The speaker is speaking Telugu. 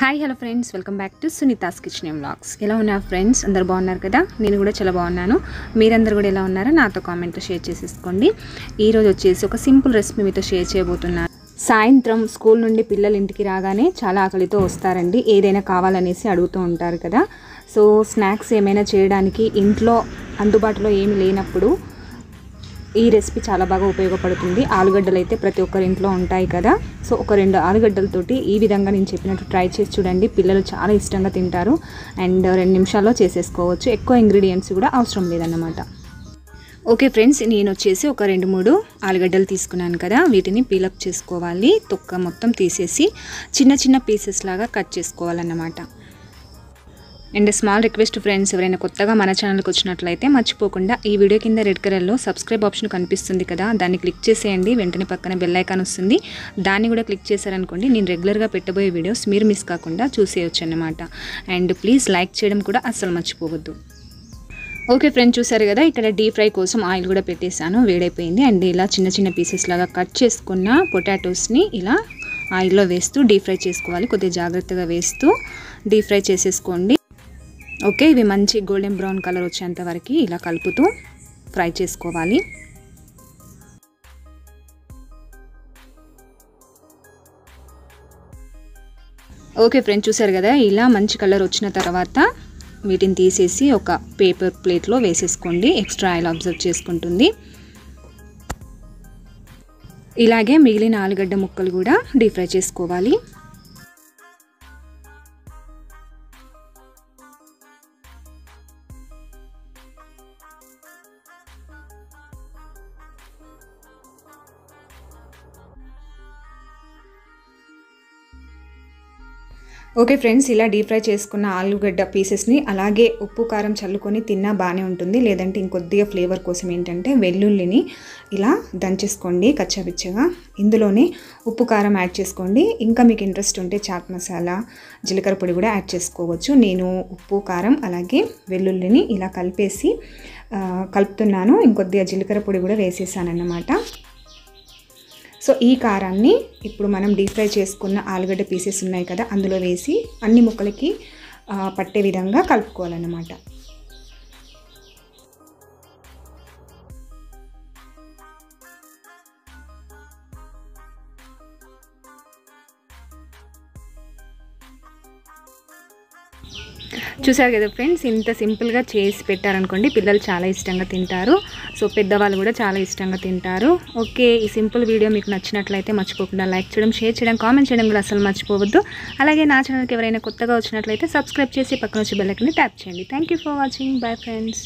Hi hello friends, welcome back to Sunita's kitchen vlogs. ఎలా ఉన్నారు ఫ్రెండ్స్? అందరు బాగున్నారు కదా? నేను కూడా చాలా బాగున్నాను. మీరందరూ కూడా ఎలా ఉన్నారో నాతో కామెంట్లో షేర్ చేసేసుకోండి. ఈరోజు వచ్చేసి ఒక సింపుల్ రెసిపీ మీతో షేర్ చేయబోతున్నాను. సాయంత్రం స్కూల్ నుండి పిల్లలు ఇంటికి రాగానే చాలా ఆకలితో వస్తారండి. ఏదైనా కావాలనేసి అడుగుతూ ఉంటారు కదా. సో స్నాక్స్ ఏమైనా చేయడానికి ఇంట్లో అందుబాటులో ఏమి లేనప్పుడు ఈ రెసిపీ చాలా బాగా ఉపయోగపడుతుంది. ఆలుగడ్డలు అయితే ప్రతి ఒక్కరి ఇంట్లో ఉంటాయి కదా. సో ఒక 2 ఆలుగడ్డలతోటి ఈ విధంగా నేను చెప్పినట్టు ట్రై చేసి చూడండి. పిల్లలు చాలా ఇష్టంగా తింటారు అండ్ 2 నిమిషాల్లో చేసేసుకోవచ్చు. ఎక్కువ ఇంగ్రీడియంట్స్ కూడా అవసరం లేదన్నమాట. ఓకే ఫ్రెండ్స్, నేను వచ్చేసి ఒక 2-3 ఆలుగడ్డలు తీసుకున్నాను కదా. వీటిని పీలప్ చేసుకోవాలి. తొక్క మొత్తం తీసేసి చిన్న చిన్న పీసెస్ లాగా కట్ చేసుకోవాలన్నమాట. అండ్ స్మాల్ రిక్వెస్ట్ ఫ్రెండ్స్, ఎవరైనా కొత్తగా మన ఛానల్కి వచ్చినట్లయితే మర్చిపోకుండా ఈ వీడియో కింద రెడ్ కలర్లో సబ్స్క్రైబ్ ఆప్షన్ కనిపిస్తుంది కదా, దాన్ని క్లిక్ చేసేయండి. వెంటనే పక్కన బెల్ ఐకాన్ వస్తుంది, దాన్ని కూడా క్లిక్ చేశారనుకోండి నేను రెగ్యులర్గా పెట్టబోయే వీడియోస్ మీరు మిస్ కాకుండా చూసేయచ్చు అన్నమాట. అండ్ ప్లీజ్ లైక్ చేయడం కూడా అస్సలు మర్చిపోవద్దు. ఓకే ఫ్రెండ్స్, చూసారు కదా, ఇక్కడ డీప్ ఫ్రై కోసం ఆయిల్ కూడా పెట్టేశాను, వేడైపోయింది. అండ్ ఇలా చిన్న చిన్న పీసెస్ లాగా కట్ చేసుకున్న పొటాటోస్ని ఇలా ఆయిల్లో వేస్తూ డీప్ ఫ్రై చేసుకోవాలి. కొద్దిగా జాగ్రత్తగా వేస్తూ డీప్ ఫ్రై చేసేసుకోండి. ఓకే, ఇవి మంచి గోల్డెన్ బ్రౌన్ కలర్ వచ్చేంత వరకు ఇలా కలుపుతూ ఫ్రై చేసుకోవాలి. ఓకే ఫ్రెండ్స్, చూసారు కదా, ఇలా మంచి కలర్ వచ్చిన తర్వాత వీటిని తీసేసి ఒక పేపర్ ప్లేట్లో వేసేసుకోండి. ఎక్స్ట్రా ఆయిల్ అబ్జర్వ్ చేసుకుంటుంది. ఇలాగే మిగిలిన ఆలుగడ్డ ముక్కలు కూడా డీప్ ఫ్రై చేసుకోవాలి. ఓకే ఫ్రెండ్స్, ఇలా డీప్ ఫ్రై చేసుకున్న ఆలుగడ్డ పీసెస్ని అలాగే ఉప్పు కారం చల్లుకొని తిన్నా బాగానే ఉంటుంది. లేదంటే ఇంకొద్దిగా ఫ్లేవర్ కోసం ఏంటంటే వెల్లుల్లిని ఇలా దంచేసుకోండి కచ్చాపిచ్చగా. ఇందులోనే ఉప్పు కారం యాడ్ చేసుకోండి. ఇంకా మీకు ఇంట్రెస్ట్ ఉంటే చాట్ మసాలా, జీలకర్ర పొడి కూడా యాడ్ చేసుకోవచ్చు. నేను ఉప్పు కారం అలాగే వెల్లుల్లిని ఇలా కలిపేసి కలుపుతున్నాను. ఇంకొద్దిగా జీలకర్ర పొడి కూడా వేసేసానన్నమాట. సో ఈ కారాన్ని ఇప్పుడు మనం డీప్ ఫ్రై చేసుకున్న ఆలుగడ్డ పీసెస్ ఉన్నాయి కదా, అందులో వేసి అన్ని ముక్కలకి పట్టే విధంగా కలుపుకోవాలన్నమాట. చూసారు కదా ఫ్రెండ్స్, ఇంత సింపుల్గా చేసి పెట్టారనుకోండి పిల్లలు చాలా ఇష్టంగా తింటారు. సో పెద్దవాళ్ళు కూడా చాలా ఇష్టంగా తింటారు. ఓకే, ఈ సింపుల్ వీడియో మీకు నచ్చినట్లయితే మర్చిపోకుండా లైక్ చేయడం, షేర్ చేయడం, కామెంట్ చేయడం కూడా అసలు మర్చిపోవద్దు. అలాగే నా ఛానల్కి ఎవరైనా కొత్తగా వచ్చినట్లయితే సబ్స్క్రైబ్ చేసి పక్కన వచ్చి బెల్ ఐకాన్ని ట్యాప్ చేయండి. Thank you for watching. Bye friends.